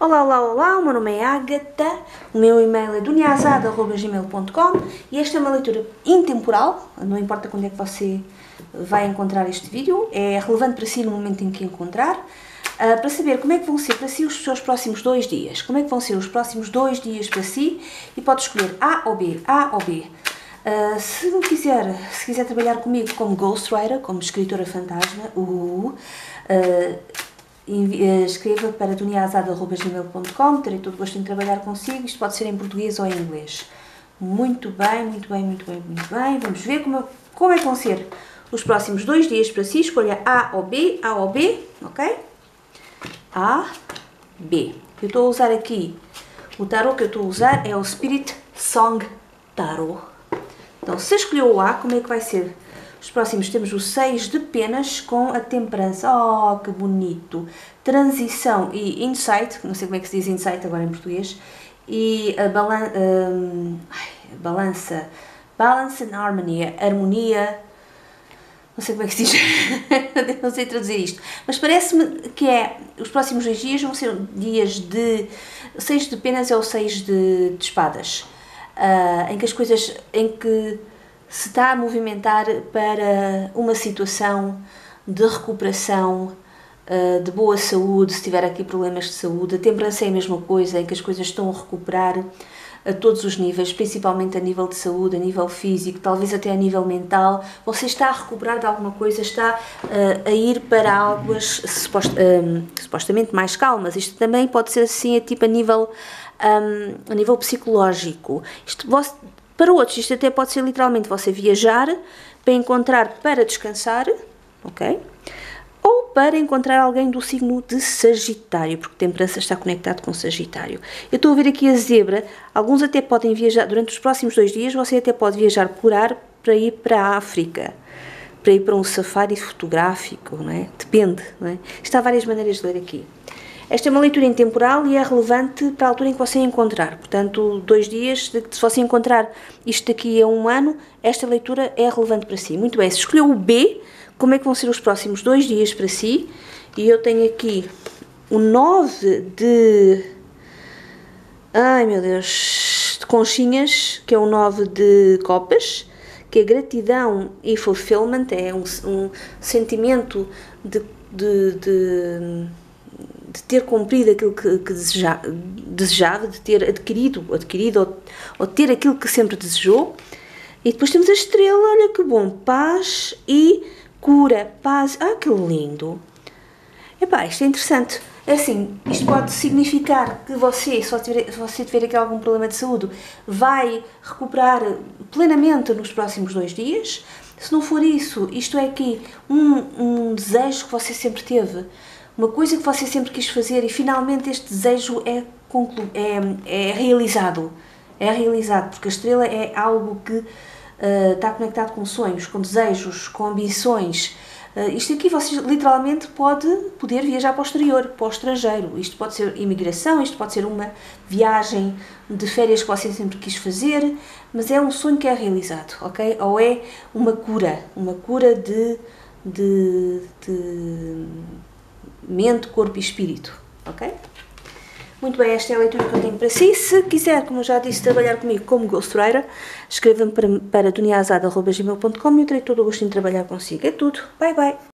Olá, olá, olá, o meu nome é Ágata, o meu e-mail é dunyazade@gmail.com e esta é uma leitura intemporal, não importa quando é que você vai encontrar este vídeo, é relevante para si no momento em que encontrar, para saber como é que vão ser para si os seus próximos 2 dias, como é que vão ser os próximos 2 dias para si e pode escolher A ou B, A ou B. Se quiser trabalhar comigo como ghostwriter, como escritora fantasma, escreva para dunyazade@gmail.com, terei todo o gosto em trabalhar consigo, isto pode ser em português ou em inglês. Muito bem, muito bem, muito bem, muito bem, vamos ver como é que vão ser os próximos 2 dias para si, escolha A ou B, ok? A, B. Eu estou a usar aqui, o tarot que eu estou a usar é o Spirit Song Tarot. Então, se escolheu o A, como é que vai ser? Os próximos temos o 6 de penas com a temperança. Oh, que bonito! Transição e insight, não sei como é que se diz insight agora em português, e a balança, balance and harmony, harmonia, não sei como é que se diz, não sei traduzir isto, mas parece-me que é, os próximos 2 dias vão ser dias de 6 de penas ou 6 de espadas, em que as coisas, em que se está a movimentar para uma situação de recuperação, de boa saúde, se tiver aqui problemas de saúde. A temperança é a mesma coisa, em que as coisas estão a recuperar a todos os níveis, principalmente a nível de saúde, a nível físico, talvez até a nível mental. Você está a recuperar de alguma coisa, está a ir para águas supostamente mais calmas. Isto também pode ser assim, tipo a nível psicológico. Isto, para outros, isto até pode ser literalmente você viajar para encontrar, para descansar, ok? Ou para encontrar alguém do signo de Sagitário, porque temperança está conectado com Sagitário. Eu estou a ver aqui a zebra, alguns até podem viajar, durante os próximos 2 dias, você até pode viajar por ar para ir para a África, para ir para um safari fotográfico, não é? Depende, não é? Isto há várias maneiras de ler aqui. Esta é uma leitura intemporal e é relevante para a altura em que você encontrar. Portanto, 2 dias, se você encontrar isto daqui a 1 ano, esta leitura é relevante para si. Muito bem, se escolheu o B, como é que vão ser os próximos 2 dias para si? E eu tenho aqui o 9 de... Ai, meu Deus... de conchinhas, que é o 9 de copas, que é gratidão e fulfillment, é um sentimento de ter cumprido aquilo que desejava, de ter adquirido ou ter aquilo que sempre desejou. E depois temos a estrela, olha que bom, paz e cura, paz, ah, que lindo. Epá, isto é interessante, é assim, isto pode significar que você, se você tiver aqui algum problema de saúde, vai recuperar plenamente nos próximos 2 dias, se não for isso, isto é aqui um desejo que você sempre teve, uma coisa que você sempre quis fazer e finalmente este desejo é realizado. É realizado, porque a estrela é algo que está conectado com sonhos, com desejos, com ambições. Isto aqui você literalmente poder viajar para o exterior, para o estrangeiro. Isto pode ser imigração, isto pode ser uma viagem de férias que você sempre quis fazer, mas é um sonho que é realizado, ok? Ou é uma cura de mente, corpo e espírito, ok? Muito bem, esta é a leitura que eu tenho para si. Se quiser, como eu já disse, trabalhar comigo como ghostwriter, escreva-me para dunyazade@gmail.com e eu terei todo o gosto em trabalhar consigo. É tudo. Bye, bye.